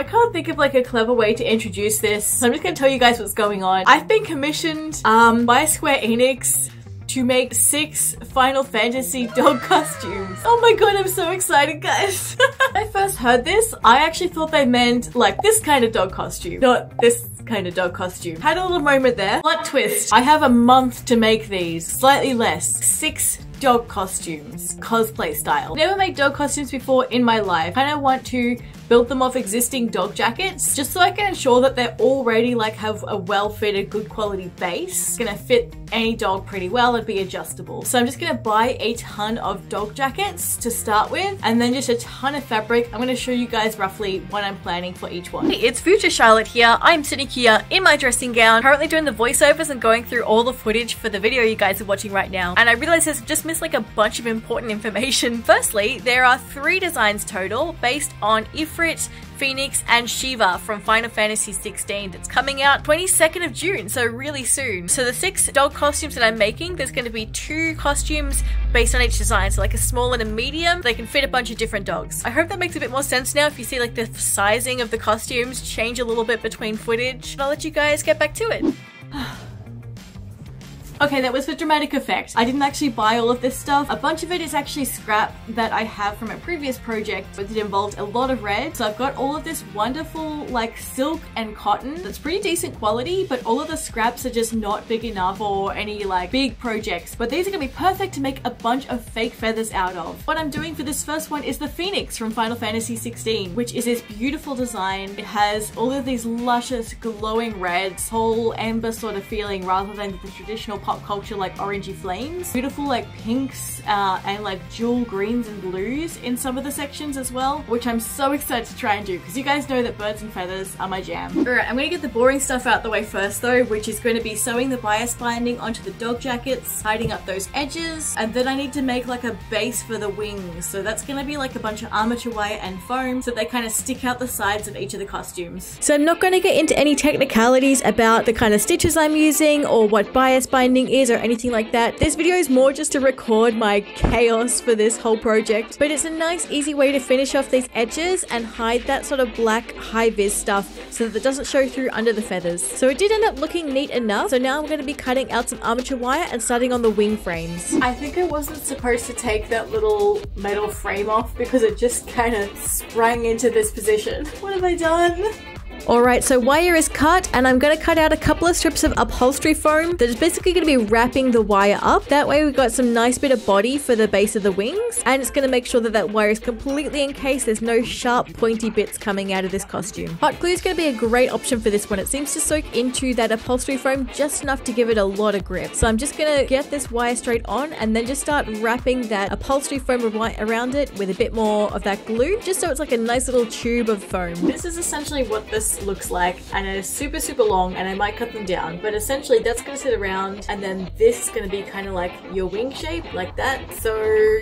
I can't think of like a clever way to introduce this, so I'm just gonna tell you guys what's going on. I've been commissioned by Square Enix to make 6 Final Fantasy dog costumes. Oh my god, I'm so excited, guys. When I first heard this, I actually thought they meant like this kind of dog costume, not this kind of dog costume. Had a little moment there. Plot twist. I have a month to make these, slightly less. 6 dog costumes, cosplay style. Never made dog costumes before in my life. Kind of want to build them off existing dog jackets just so I can ensure that they're already like have a well-fitted, good quality base. It's gonna fit any dog pretty well and be adjustable. So I'm just gonna buy a ton of dog jackets to start with and then just a ton of fabric. I'm gonna show you guys roughly what I'm planning for each one. Hey, it's Future Charlotte here. I'm sitting here in my dressing gown, currently doing the voiceovers and going through all the footage for the video you guys are watching right now. And I realized I've just missed like a bunch of important information. Firstly, there are 3 designs total based on Ifrit, Phoenix and Shiva from Final Fantasy 16 that's coming out 22nd of June, so really soon. So the 6 dog costumes that I'm making, there's going to be 2 costumes based on each design, so like a small and a medium. They can fit a bunch of different dogs. I hope that makes a bit more sense now if you see like the sizing of the costumes change a little bit between footage. But I'll let you guys get back to it. Okay, that was for dramatic effect. I didn't actually buy all of this stuff. A bunch of it is actually scrap that I have from a previous project, but it involved a lot of red. So I've got all of this wonderful like silk and cotton that's pretty decent quality, but all of the scraps are just not big enough for any like big projects. But these are gonna be perfect to make a bunch of fake feathers out of. What I'm doing for this first one is the Phoenix from Final Fantasy 16, which is this beautiful design. It has all of these luscious glowing reds, whole amber sort of feeling rather than the traditional pop culture like orangey flames. Beautiful like pinks and like jewel greens and blues in some of the sections as well, which I'm so excited to try and do because you guys know that birds and feathers are my jam. Alright, I'm gonna get the boring stuff out the way first though, which is going to be sewing the bias binding onto the dog jackets, hiding up those edges, and then I need to make like a base for the wings. So that's gonna be like a bunch of armature wire and foam so they kind of stick out the sides of each of the costumes. So I'm not gonna get into any technicalities about the kind of stitches I'm using or what bias binding is or anything like that. This video is more just to record my chaos for this whole project, but it's a nice easy way to finish off these edges and hide that sort of black high-vis stuff so that it doesn't show through under the feathers. So it did end up looking neat enough, so now I'm going to be cutting out some armature wire and starting on the wing frames. I think I wasn't supposed to take that little metal frame off because it just kind of sprang into this position. What have I done? Alright, so wire is cut and I'm going to cut out a couple of strips of upholstery foam that is basically going to be wrapping the wire up. That way we've got some nice bit of body for the base of the wings, and it's going to make sure that that wire is completely encased. There's no sharp pointy bits coming out of this costume. Hot glue is going to be a great option for this one. It seems to soak into that upholstery foam just enough to give it a lot of grip. So I'm just going to get this wire straight on and then just start wrapping that upholstery foam around it with a bit more of that glue just so it's like a nice little tube of foam. This is essentially what this looks like, and it is super super long, and I might cut them down, but essentially that's gonna sit around, and then this is gonna be kind of like your wing shape like that. So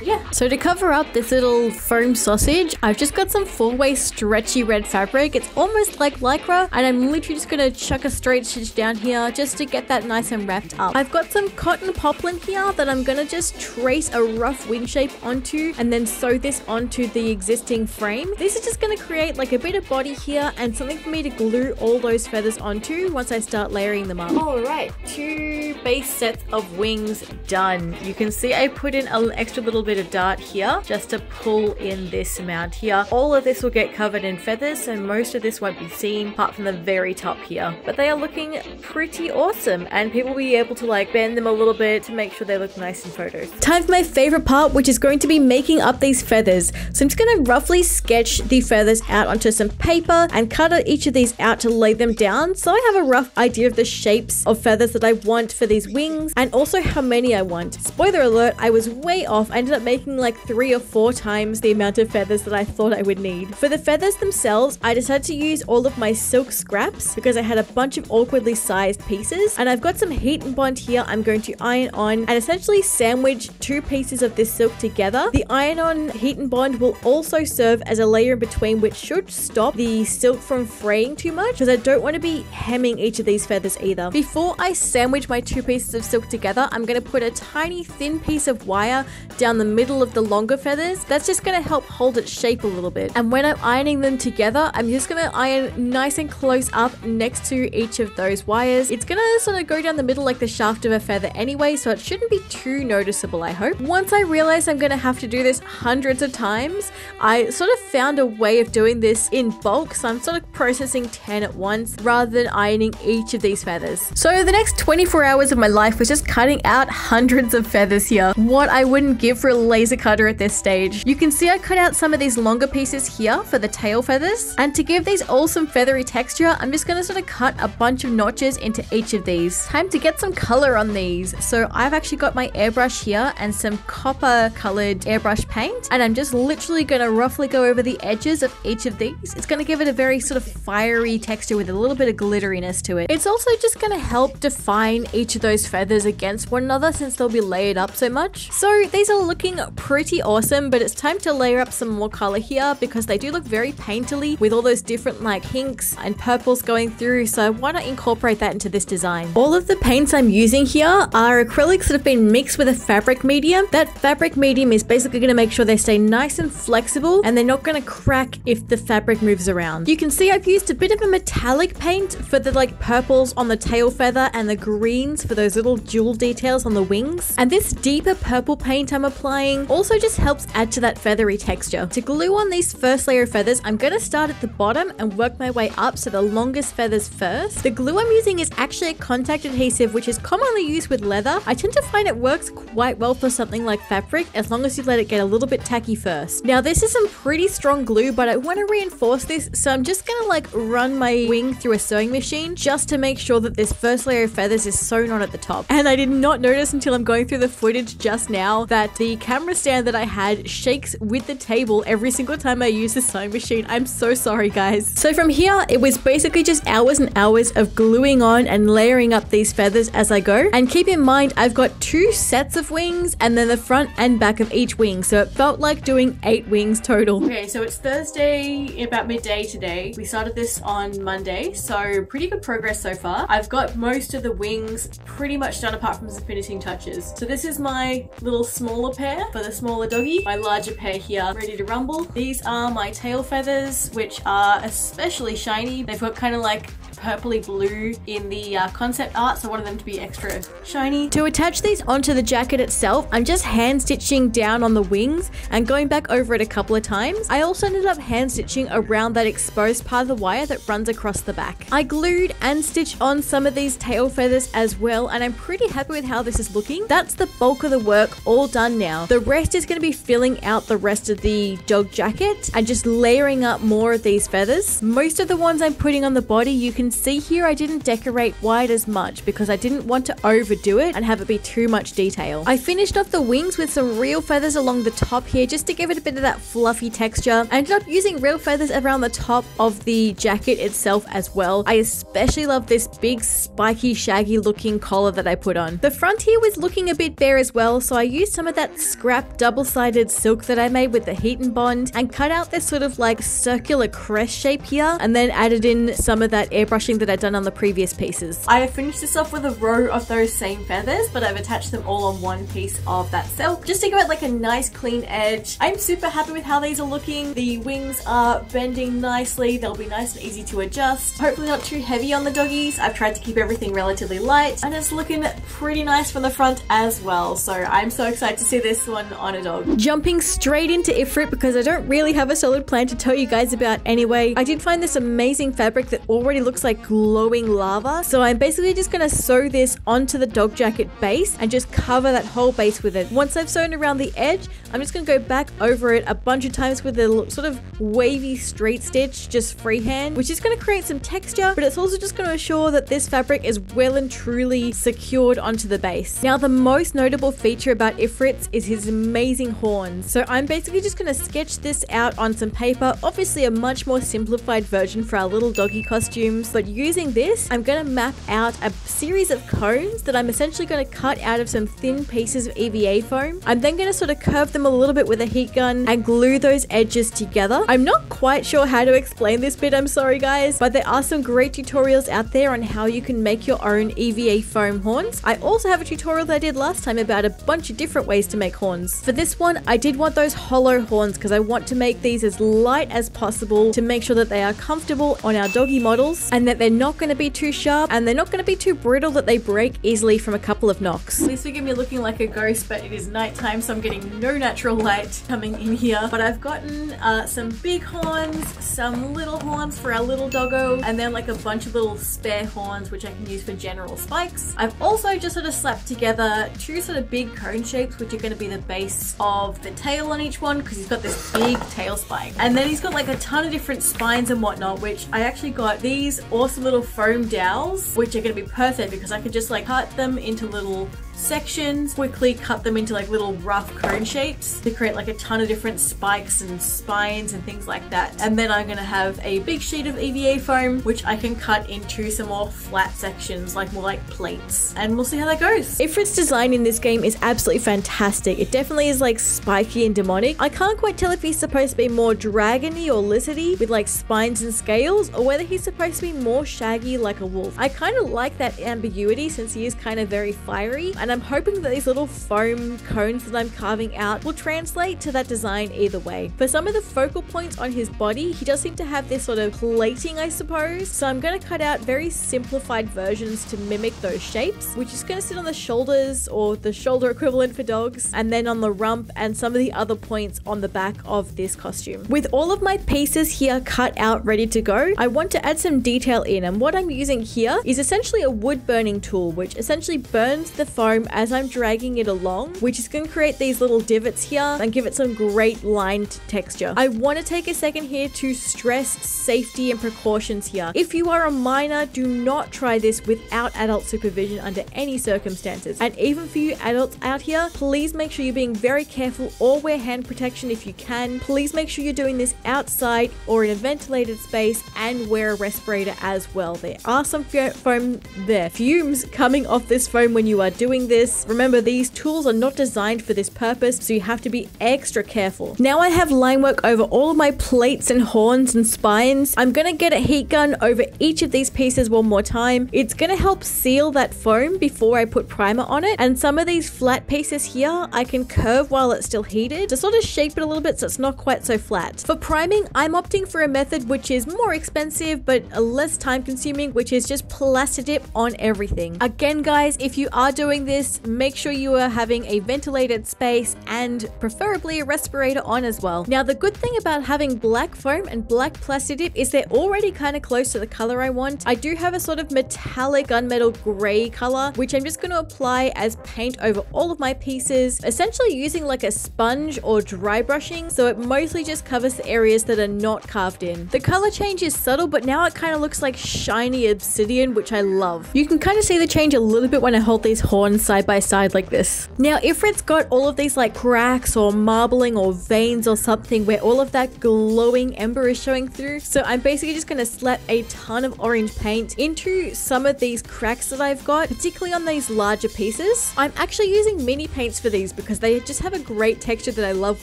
yeah, so to cover up this little foam sausage, I've just got some 4-way stretchy red fabric. It's almost like lycra, and I'm literally just gonna chuck a straight stitch down here just to get that nice and wrapped up. I've got some cotton poplin here that I'm gonna just trace a rough wing shape onto and then sew this onto the existing frame. This is just gonna create like a bit of body here and something for me to glue all those feathers onto once I start layering them up. Alright, 2 base sets of wings done. You can see I put in an extra little bit of dart here just to pull in this amount here. All of this will get covered in feathers, so most of this won't be seen apart from the very top here. But they are looking pretty awesome, and people will be able to like bend them a little bit to make sure they look nice in photos. Time for my favorite part, which is going to be making up these feathers. So I'm just going to roughly sketch the feathers out onto some paper and cut out each of these out to lay them down, so I have a rough idea of the shapes of feathers that I want for these wings and also how many I want. Spoiler alert, I was way off. I ended up making like 3 or 4 times the amount of feathers that I thought I would need. For the feathers themselves, I decided to use all of my silk scraps because I had a bunch of awkwardly sized pieces, and I've got some heat and bond here I'm going to iron on and essentially sandwich 2 pieces of this silk together. The iron on heat and bond will also serve as a layer in between which should stop the silk from fraying fraying too much, because I don't want to be hemming each of these feathers either. Before I sandwich my two pieces of silk together, I'm going to put a tiny thin piece of wire down the middle of the longer feathers. That's just going to help hold its shape a little bit. And when I'm ironing them together, I'm just going to iron nice and close up next to each of those wires. It's going to sort of go down the middle like the shaft of a feather anyway, so it shouldn't be too noticeable, I hope. Once I realized I'm going to have to do this hundreds of times, I sort of found a way of doing this in bulk, so I'm sort of processing 10 at once rather than ironing each of these feathers. So the next 24 hours of my life was just cutting out hundreds of feathers here. What I wouldn't give for a laser cutter at this stage. You can see I cut out some of these longer pieces here for the tail feathers, and to give these awesome feathery texture, I'm just going to sort of cut a bunch of notches into each of these. Time to get some color on these. So I've actually got my airbrush here and some copper colored airbrush paint, and I'm just literally going to roughly go over the edges of each of these. It's going to give it a very sort of fiery texture with a little bit of glitteriness to it. It's also just going to help define each of those feathers against one another, since they'll be layered up so much. So these are looking pretty awesome, but it's time to layer up some more color here, because they do look very painterly with all those different like pinks and purples going through, so I want to incorporate that into this design. All of the paints I'm using here are acrylics that have been mixed with a fabric medium. That fabric medium is basically going to make sure they stay nice and flexible, and they're not going to crack if the fabric moves around. You can see I've used a bit of a metallic paint for the like purples on the tail feather and the greens for those little jewel details on the wings, and this deeper purple paint I'm applying also just helps add to that feathery texture. To glue on these first layer of feathers, I'm going to start at the bottom and work my way up, so the longest feathers first. The glue I'm using is actually a contact adhesive, which is commonly used with leather. I tend to find it works quite well for something like fabric, as long as you let it get a little bit tacky first. Now this is some pretty strong glue, but I want to reinforce this, so I'm just going to like run my wing through a sewing machine just to make sure that this first layer of feathers is sewn on at the top. And I did not notice until I'm going through the footage just now that the camera stand that I had shakes with the table every single time I use the sewing machine. I'm so sorry, guys. So from here, it was basically just hours and hours of gluing on and layering up these feathers as I go. And keep in mind, I've got two sets of wings and then the front and back of each wing, so it felt like doing 8 wings total. Okay, so it's Thursday, about midday today. We started this on Monday, so pretty good progress so far. I've got most of the wings pretty much done apart from some finishing touches. So this is my little smaller pair for the smaller doggy, my larger pair here ready to rumble. These are my tail feathers, which are especially shiny. They've got kind of like purpley blue in the concept art, so I wanted them to be extra shiny. To attach these onto the jacket itself, I'm just hand stitching down on the wings and going back over it a couple of times. I also ended up hand stitching around that exposed part of the wire that runs across the back. I glued and stitched on some of these tail feathers as well, and I'm pretty happy with how this is looking. That's the bulk of the work all done now. The rest is going to be filling out the rest of the dog jacket and just layering up more of these feathers. Most of the ones I'm putting on the body, you can see here I didn't decorate wide as much because I didn't want to overdo it and have it be too much detail. I finished off the wings with some real feathers along the top here just to give it a bit of that fluffy texture. I ended up using real feathers around the top of the jacket itself as well. I especially love this big spiky shaggy looking collar that I put on. The front here was looking a bit bare as well, so I used some of that scrap double-sided silk that I made with the heat and bond and cut out this sort of like circular crest shape here, and then added in some of that airbrush that I'd done on the previous pieces. I have finished this off with a row of those same feathers, but I've attached them all on one piece of that silk just to give it like a nice clean edge. I'm super happy with how these are looking. The wings are bending nicely. They'll be nice and easy to adjust. Hopefully not too heavy on the doggies. I've tried to keep everything relatively light, and it's looking pretty nice from the front as well. So I'm so excited to see this one on a dog. Jumping straight into Ifrit, because I don't really have a solid plan to tell you guys about anyway. I did find this amazing fabric that already looks like glowing lava, so I'm basically just going to sew this onto the dog jacket base and just cover that whole base with it. Once I've sewn around the edge, I'm just going to go back over it a bunch of times with a sort of wavy straight stitch, just freehand, which is going to create some texture, but it's also just going to assure that this fabric is well and truly secured onto the base. Now the most notable feature about Ifrit's is his amazing horns, so I'm basically just going to sketch this out on some paper, obviously a much more simplified version for our little doggy costumes. But using this, I'm going to map out a series of cones that I'm essentially going to cut out of some thin pieces of EVA foam. I'm then going to sort of curve them them a little bit with a heat gun and glue those edges together. I'm not quite sure how to explain this bit, I'm sorry guys, but there are some great tutorials out there on how you can make your own EVA foam horns. I also have a tutorial that I did last time about a bunch of different ways to make horns. For this one, I did want those hollow horns because I want to make these as light as possible to make sure that they are comfortable on our doggy models and that they're not going to be too sharp and they're not going to be too brittle that they break easily from a couple of knocks. Please forgive me looking like a ghost, but it is nighttime, so I'm getting no natural light coming in here. But I've gotten some big horns, some little horns for our little doggo, and then like a bunch of little spare horns which I can use for general spikes. I've also just sort of slapped together two sort of big cone shapes which are going to be the base of the tail on each one because he's got this big tail spike. And then he's got like a ton of different spines and whatnot, which I actually got these awesome little foam dowels which are going to be perfect because I could just like cut them into little sections, quickly cut them into like little rough cone shapes to create like a ton of different spikes and spines and things like that. And then I'm going to have a big sheet of EVA foam which I can cut into some more flat sections, like more like plates, and we'll see how that goes. Ifrit's design in this game is absolutely fantastic. It definitely is like spiky and demonic. I can't quite tell if he's supposed to be more dragony or lizardy with like spines and scales, or whether he's supposed to be more shaggy like a wolf. I kind of like that ambiguity since he is kind of very fiery, and I'm hoping that these little foam cones that I'm carving out will translate to that design either way. For some of the focal points on his body, he does seem to have this sort of plating, I suppose. So I'm going to cut out very simplified versions to mimic those shapes, which is going to sit on the shoulders or the shoulder equivalent for dogs, and then on the rump and some of the other points on the back of this costume. With all of my pieces here cut out ready to go, I want to add some detail in, and what I'm using here is essentially a wood burning tool which essentially burns the foam as I'm dragging it along, which is going to create these little divots here and give it some great lined texture. I want to take a second here to stress safety and precautions here. If you are a minor, do not try this without adult supervision under any circumstances. And even for you adults out here, please make sure you're being very careful or wear hand protection if you can. Please make sure you're doing this outside or in a ventilated space and wear a respirator as well. There are some fumes coming off this foam when you are doing this. Remember, these tools are not designed for this purpose, so you have to be extra careful. Now I have line work over all of my plates and horns and spines. I'm going to get a heat gun over each of these pieces one more time. It's going to help seal that foam before I put primer on it. And some of these flat pieces here, I can curve while it's still heated to sort of shape it a little bit so it's not quite so flat. For priming, I'm opting for a method which is more expensive but less time consuming, which is just plaster dip on everything. Again guys, if you are doing this, make sure you are having a ventilated space and preferably a respirator on as well. Now the good thing about having black foam and black plaster dip is they're already kind of close to the color I want. I do have a sort of metallic gunmetal gray color which I'm just going to apply as paint over all of my pieces, essentially using like a sponge or dry brushing, so it mostly just covers the areas that are not carved in. The color change is subtle, but now it kind of looks like shiny obsidian, which I love. You can kind of see the change a little bit when I hold these horns side by side like this. Now Ifrit's got all of these like cracks or marbling or veins or something where all of that glowing ember is showing through, so I'm basically just going to slap a ton of orange paint into some of these cracks that I've got, particularly on these larger pieces. I'm actually using mini paints for these because they just have a great texture that I love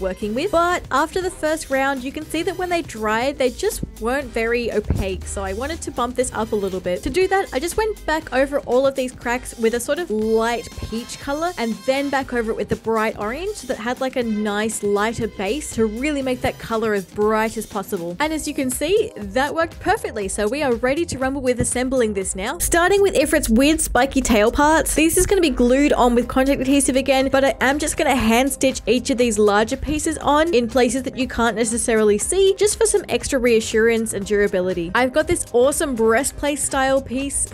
working with, but after the first round you can see that when they dried they just weren't very opaque, so I wanted to bump this up a little bit. To do that, I just went back over all of these cracks with a sort of light peach color and then back over it with the bright orange that had like a nice lighter base to really make that color as bright as possible. And as you can see, that worked perfectly, so we are ready to rumble with assembling this now. Starting with Ifrit's weird spiky tail parts, these is going to be glued on with contact adhesive again, but I am just going to hand stitch each of these larger pieces on in places that you can't necessarily see, just for some extra reassurance and durability. I've got this awesome breastplate style piece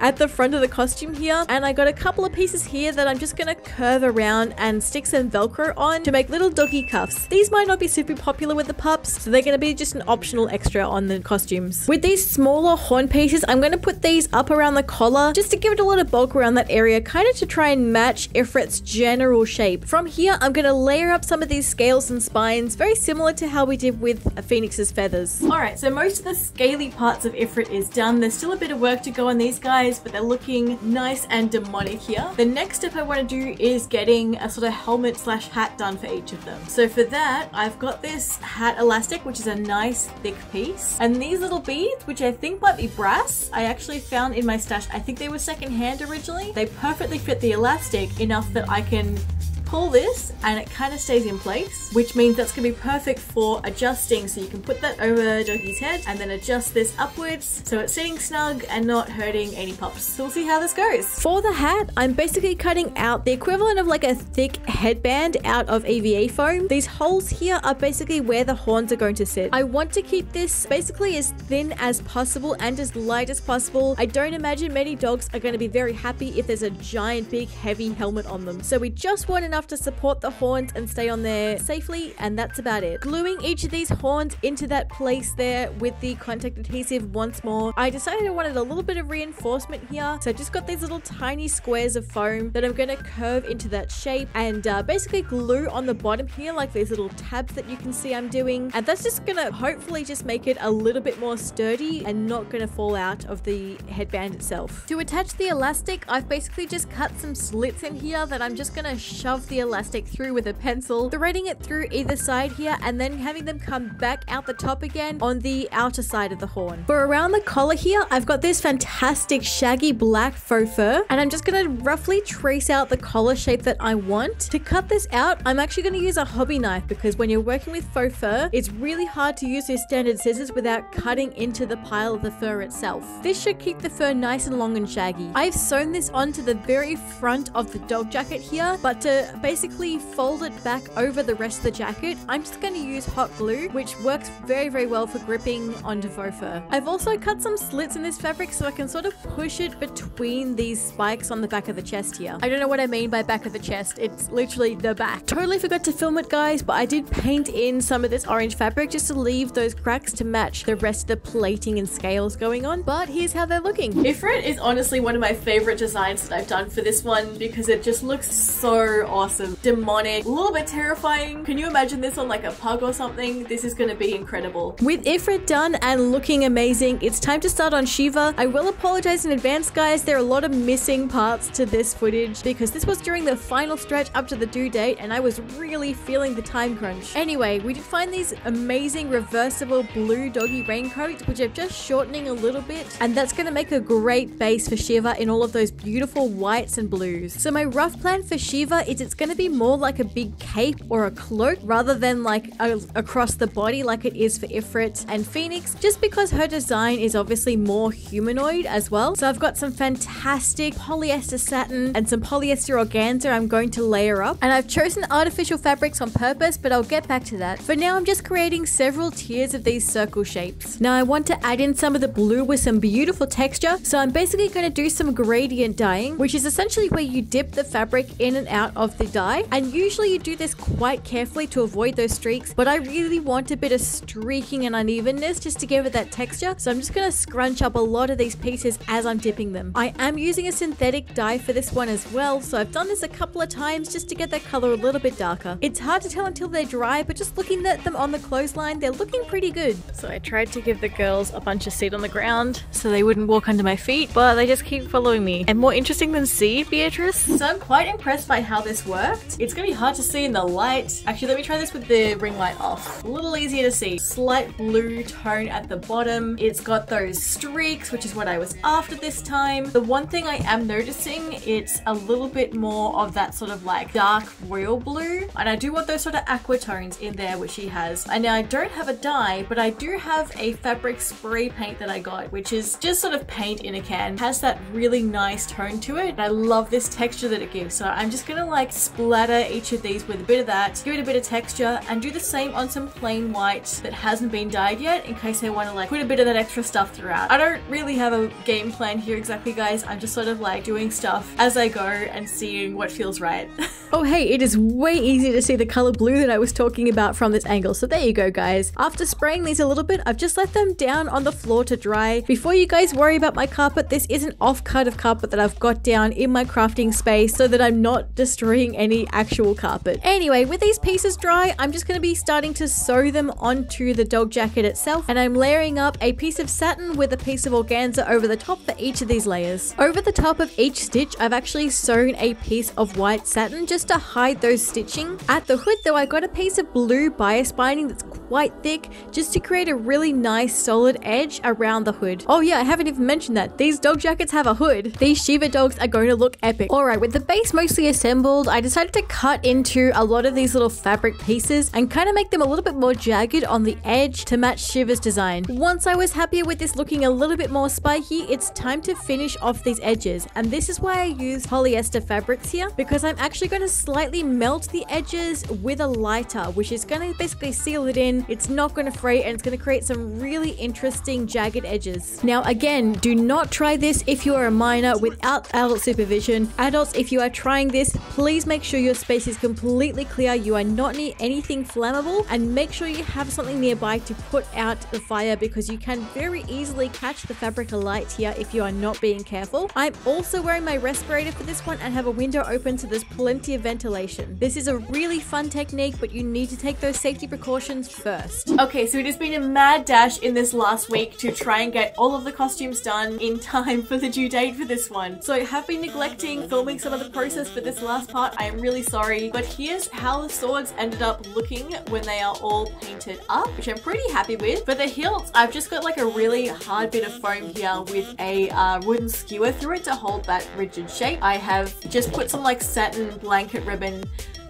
at the front of the costume here, and I got a couple of pieces here that I'm just gonna curve around and stick some velcro on to make little doggy cuffs. These might not be super popular with the pups, so they're gonna be just an optional extra on the costumes. With these smaller horn pieces, I'm gonna put these up around the collar just to give it a lot of bulk around that area, kind of to try and match Ifrit's general shape. From here, I'm gonna layer up some of these scales and spines, very similar to how we did with Phoenix's feathers. Alright, so most of the scaly parts of Ifrit is done. There's still a bit of work to go on these guys, but they're looking nice and demonic here. The next step I want to do is getting a sort of helmet slash hat done for each of them. So for that, I've got this hat elastic, which is a nice thick piece. And these little beads, which I think might be brass, I actually found in my stash. I think they were secondhand originally. They perfectly fit the elastic enough that I can pull this and it kind of stays in place, which means that's going to be perfect for adjusting. So you can put that over Doggy's head and then adjust this upwards so it's sitting snug and not hurting any pups. So we'll see how this goes. For the hat, I'm basically cutting out the equivalent of like a thick headband out of EVA foam. These holes here are basically where the horns are going to sit. I want to keep this basically as thin as possible and as light as possible. I don't imagine many dogs are going to be very happy if there's a giant big heavy helmet on them. So we just want enough to support the horns and stay on there safely, and that's about it. Gluing each of these horns into that place there with the contact adhesive once more. I decided I wanted a little bit of reinforcement here, so I just got these little tiny squares of foam that I'm going to curve into that shape and basically glue on the bottom here like these little tabs that you can see I'm doing, and that's just going to hopefully just make it a little bit more sturdy and not going to fall out of the headband itself. To attach the elastic, I've basically just cut some slits in here that I'm just going to shove the elastic through with a pencil, threading it through either side here and then having them come back out the top again on the outer side of the horn. For around the collar here, I've got this fantastic shaggy black faux fur, and I'm just going to roughly trace out the collar shape that I want. To cut this out, I'm actually going to use a hobby knife, because when you're working with faux fur, it's really hard to use your standard scissors without cutting into the pile of the fur itself. This should keep the fur nice and long and shaggy. I've sewn this onto the very front of the dog jacket here, but to basically fold it back over the rest of the jacket, I'm just going to use hot glue, which works very, very well for gripping onto faux fur. I've also cut some slits in this fabric so I can sort of push it between these spikes on the back of the chest here. I don't know what I mean by back of the chest. It's literally the back. Totally forgot to film it, guys, but I did paint in some of this orange fabric just to leave those cracks to match the rest of the plating and scales going on, but here's how they're looking. Ifrit is honestly one of my favorite designs that I've done for this one because it just looks so awesome. Demonic, a little bit terrifying. Can you imagine this on like a pug or something? This is going to be incredible. With Ifrit done and looking amazing, it's time to start on Shiva. I will apologize in advance, guys. There are a lot of missing parts to this footage because this was during the final stretch up to the due date and I was really feeling the time crunch. Anyway, we did find these amazing reversible blue doggy raincoats, which I'm just shortening a little bit, and that's going to make a great base for Shiva in all of those beautiful whites and blues. So my rough plan for Shiva is it's going to be more like a big cape or a cloak rather than like across the body like it is for Ifrit and Phoenix, just because her design is obviously more humanoid as well. So I've got some fantastic polyester satin and some polyester organza I'm going to layer up, and I've chosen artificial fabrics on purpose, but I'll get back to that. For now, I'm just creating several tiers of these circle shapes. Now I want to add in some of the blue with some beautiful texture, so I'm basically going to do some gradient dyeing, which is essentially where you dip the fabric in and out of the dye, and usually you do this quite carefully to avoid those streaks, but I really want a bit of streaking and unevenness just to give it that texture, so I'm just going to scrunch up a lot of these pieces as I'm dipping them. I am using a synthetic dye for this one as well, so I've done this a couple of times just to get that color a little bit darker. It's hard to tell until they're dry, but just looking at them on the clothesline, they're looking pretty good. So I tried to give the girls a bunch of seed on the ground so they wouldn't walk under my feet, but they just keep following me. And more interesting than seed, Beatrice. So I'm quite impressed by how this worked. It's gonna be hard to see in the light. Actually, let me try this with the ring light off. A little easier to see. Slight blue tone at the bottom. It's got those streaks, which is what I was after this time. The one thing I am noticing, it's a little bit more of that sort of like dark real blue, and I do want those sort of aqua tones in there, which she has. And now I don't have a dye, but I do have a fabric spray paint that I got, which is just sort of paint in a can. It has that really nice tone to it. I love this texture that it gives, so I'm just gonna like splatter each of these with a bit of that, give it a bit of texture, and do the same on some plain white that hasn't been dyed yet in case I want to like put a bit of that extra stuff throughout. I don't really have a game plan here exactly, guys. I'm just sort of like doing stuff as I go and seeing what feels right. Oh hey, it is way easier to see the color blue that I was talking about from this angle. So there you go, guys. After spraying these a little bit, I've just let them down on the floor to dry. Before you guys worry about my carpet, this is an off-cut of carpet that I've got down in my crafting space so that I'm not destroying using any actual carpet. Anyway, with these pieces dry, I'm just going to be starting to sew them onto the dog jacket itself, and I'm layering up a piece of satin with a piece of organza over the top for each of these layers. Over the top of each stitch, I've actually sewn a piece of white satin just to hide those stitching. At the hood though, I got a piece of blue bias binding that's quite thick just to create a really nice solid edge around the hood. Oh yeah, I haven't even mentioned that. These dog jackets have a hood. These Shiva dogs are going to look epic. Alright, with the base mostly assembled, I decided to cut into a lot of these little fabric pieces and kind of make them a little bit more jagged on the edge to match Shiva's design. Once I was happier with this looking a little bit more spiky, it's time to finish off these edges, and this is why I use polyester fabrics here, because I'm actually going to slightly melt the edges with a lighter, which is going to basically seal it in. It's not going to fray, and it's going to create some really interesting jagged edges. Now again, do not try this if you are a minor without adult supervision. Adults, if you are trying this, please make sure your space is completely clear, you are not near anything flammable, and make sure you have something nearby to put out the fire, because you can very easily catch the fabric alight here if you are not being careful. I'm also wearing my respirator for this one and have a window open, so there's plenty of ventilation. This is a really fun technique, but you need to take those safety precautions first. Okay, so it has been a mad dash in this last week to try and get all of the costumes done in time for the due date for this one. So I have been neglecting filming some of the process for this last part. I am really sorry, but here's how the swords ended up looking when they are all painted up, which I'm pretty happy with. For the hilts, I've just got like a really hard bit of foam here with a wooden skewer through it to hold that rigid shape. I have just put some like satin blanket ribbon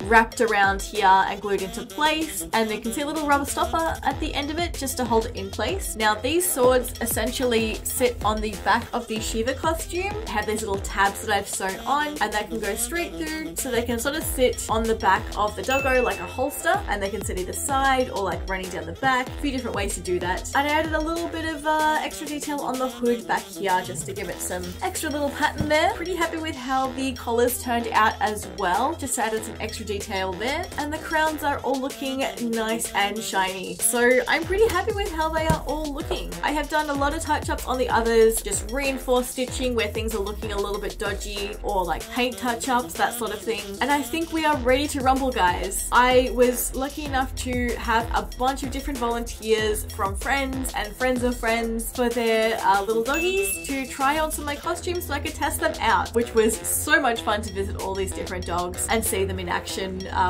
wrapped around here and glued into place, and you can see a little rubber stopper at the end of it just to hold it in place. Now these swords essentially sit on the back of the Shiva costume. They have these little tabs that I've sewn on, and they can go straight through, so they can sort of sit on the back of the doggo like a holster, and they can sit either side or like running down the back. A few different ways to do that. And I added a little bit of extra detail on the hood back here just to give it some extra little pattern there. Pretty happy with how the collars turned out as well. Just added some extra detail there, and the crowns are all looking nice and shiny. So I'm pretty happy with how they are all looking. I have done a lot of touch-ups on the others, just reinforced stitching where things are looking a little bit dodgy, or like paint touch-ups, that sort of thing. And I think we are ready to rumble, guys. I was lucky enough to have a bunch of different volunteers from friends and friends of friends for their little doggies to try on some of my costumes so I could test them out, which was so much fun to visit all these different dogs and see them in action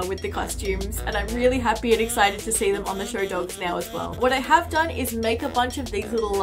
with the costumes, and I'm really happy and excited to see them on the show dogs now as well. What I have done is make a bunch of these little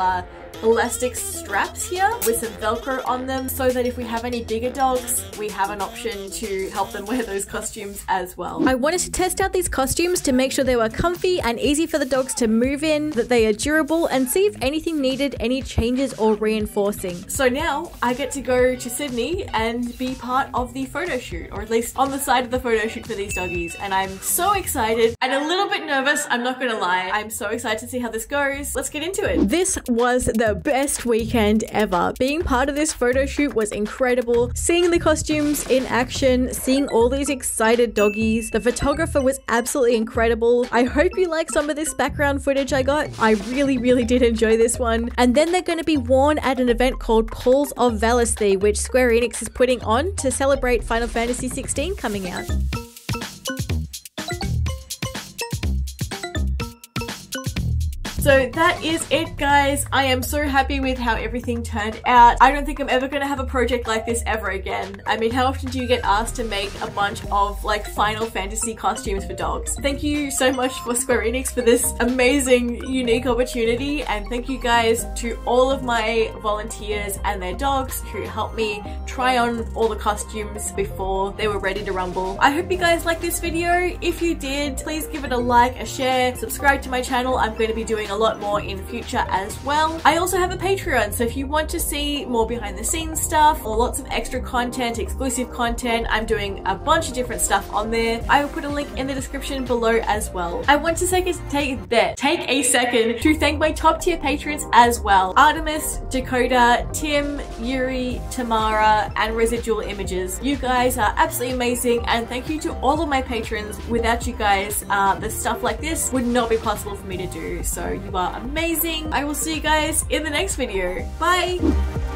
elastic straps here with some velcro on them, so that if we have any bigger dogs, we have an option to help them wear those costumes as well. I wanted to test out these costumes to make sure they were comfy and easy for the dogs to move in, that they are durable, and see if anything needed any changes or reinforcing. So now I get to go to Sydney and be part of the photo shoot, or at least on the side of the photo shoot for these doggies, and I'm so excited and a little bit nervous, I'm not gonna lie. I'm so excited to see how this goes. Let's get into it. This was the best weekend ever. Being part of this photo shoot was incredible. Seeing the costumes in action, seeing all these excited doggies, the photographer was absolutely incredible. I hope you like some of this background footage I got. I really, really did enjoy this one. And then they're gonna be worn at an event called Paws for Valisthea, which Square Enix is putting on to celebrate Final Fantasy 16 coming out. So that is it, guys. I am so happy with how everything turned out. I don't think I'm ever going to have a project like this ever again. I mean, how often do you get asked to make a bunch of like Final Fantasy costumes for dogs? Thank you so much for Square Enix for this amazing, unique opportunity. And thank you guys to all of my volunteers and their dogs who helped me try on all the costumes before they were ready to rumble. I hope you guys liked this video. If you did, please give it a like, a share, subscribe to my channel. I'm going to be doing a lot more in future as well. I also have a Patreon, so if you want to see more behind the scenes stuff or lots of extra content, exclusive content, I'm doing a bunch of different stuff on there. I will put a link in the description below as well. I want to take a second to thank my top tier patrons as well. Artemis, Dakota, Tim, Yuri, Tamara, and Residual Images. You guys are absolutely amazing, and thank you to all of my patrons. Without you guys, the stuff like this would not be possible for me to do, so you are amazing. I will see you guys in the next video. Bye!